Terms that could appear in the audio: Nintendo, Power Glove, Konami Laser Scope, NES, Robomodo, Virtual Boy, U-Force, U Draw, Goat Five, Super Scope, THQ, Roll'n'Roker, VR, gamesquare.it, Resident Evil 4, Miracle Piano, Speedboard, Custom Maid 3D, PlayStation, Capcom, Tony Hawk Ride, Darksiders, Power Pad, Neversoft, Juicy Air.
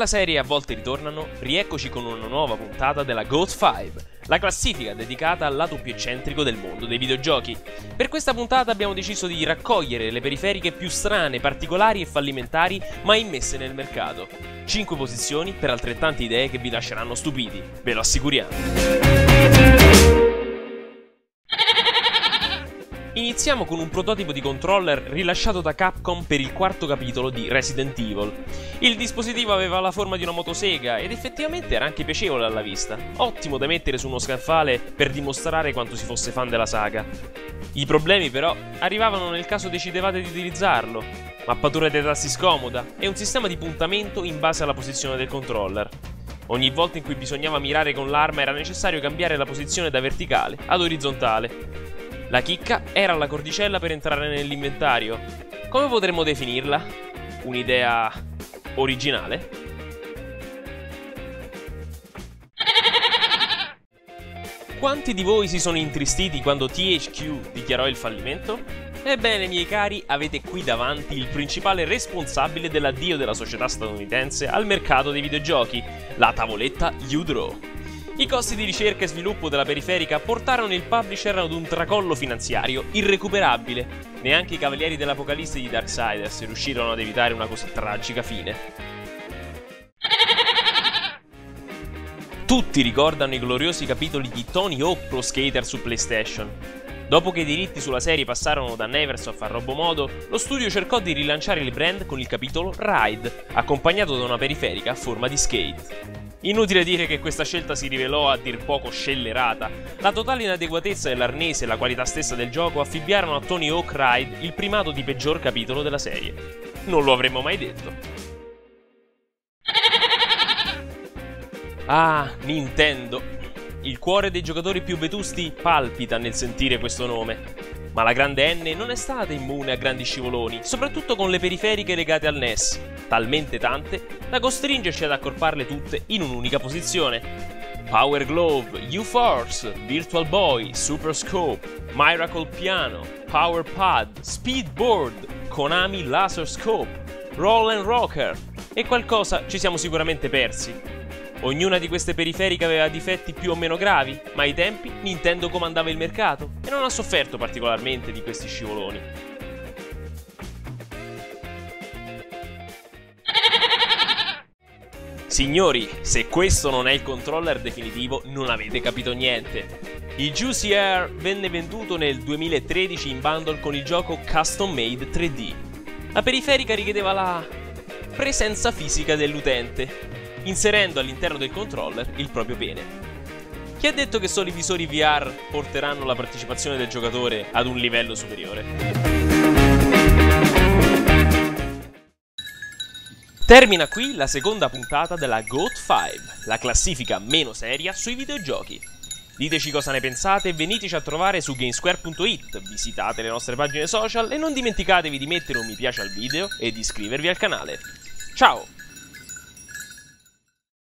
la serie A volte ritornano, rieccoci con una nuova puntata della GOAT 5, la classifica dedicata al lato più eccentrico del mondo dei videogiochi. Per questa puntata abbiamo deciso di raccogliere le periferiche più strane, particolari e fallimentari mai immesse nel mercato. 5 posizioni per altrettante idee che vi lasceranno stupiti, ve lo assicuriamo. Iniziamo con un prototipo di controller rilasciato da Capcom per il quarto capitolo di Resident Evil. Il dispositivo aveva la forma di una motosega ed effettivamente era anche piacevole alla vista, ottimo da mettere su uno scaffale per dimostrare quanto si fosse fan della saga. I problemi però arrivavano nel caso decidevate di utilizzarlo: mappatura dei tasti scomoda e un sistema di puntamento in base alla posizione del controller. Ogni volta in cui bisognava mirare con l'arma era necessario cambiare la posizione da verticale ad orizzontale. La chicca era la cordicella per entrare nell'inventario. Come potremmo definirla? Un'idea originale? Quanti di voi si sono intristiti quando THQ dichiarò il fallimento? Ebbene, miei cari, avete qui davanti il principale responsabile dell'addio della società statunitense al mercato dei videogiochi, la tavoletta U Draw. I costi di ricerca e sviluppo della periferica portarono il publisher ad un tracollo finanziario irrecuperabile. Neanche i Cavalieri dell'Apocalisse di Darksiders riuscirono ad evitare una così tragica fine. Tutti ricordano i gloriosi capitoli di Tony Hawk Pro Skater su PlayStation. Dopo che i diritti sulla serie passarono da Neversoft a Robomodo, lo studio cercò di rilanciare il brand con il capitolo Ride, accompagnato da una periferica a forma di skate. Inutile dire che questa scelta si rivelò a dir poco scellerata. La totale inadeguatezza dell'arnese e la qualità stessa del gioco affibbiarono a Tony Hawk Ride il primato di peggior capitolo della serie. Non lo avremmo mai detto. Ah, Nintendo. Il cuore dei giocatori più vetusti palpita nel sentire questo nome. Ma la grande N non è stata immune a grandi scivoloni, soprattutto con le periferiche legate al NES, talmente tante da costringerci ad accorparle tutte in un'unica posizione. Power Glove, U-Force, Virtual Boy, Super Scope, Miracle Piano, Power Pad, Speedboard, Konami Laser Scope, Roll'n'Roker e qualcosa ci siamo sicuramente persi. Ognuna di queste periferiche aveva difetti più o meno gravi, ma ai tempi Nintendo comandava il mercato e non ha sofferto particolarmente di questi scivoloni. Signori, se questo non è il controller definitivo non avete capito niente. Il Juicy Air venne venduto nel 2013 in bundle con il gioco Custom Maid 3D. La periferica richiedeva la presenza fisica dell'utente, inserendo all'interno del controller il proprio pene. Chi ha detto che solo i visori VR porteranno la partecipazione del giocatore ad un livello superiore? Termina qui la seconda puntata della GOAT 5, la classifica meno seria sui videogiochi. Diteci cosa ne pensate e veniteci a trovare su gamesquare.it, visitate le nostre pagine social e non dimenticatevi di mettere un mi piace al video e di iscrivervi al canale. Ciao!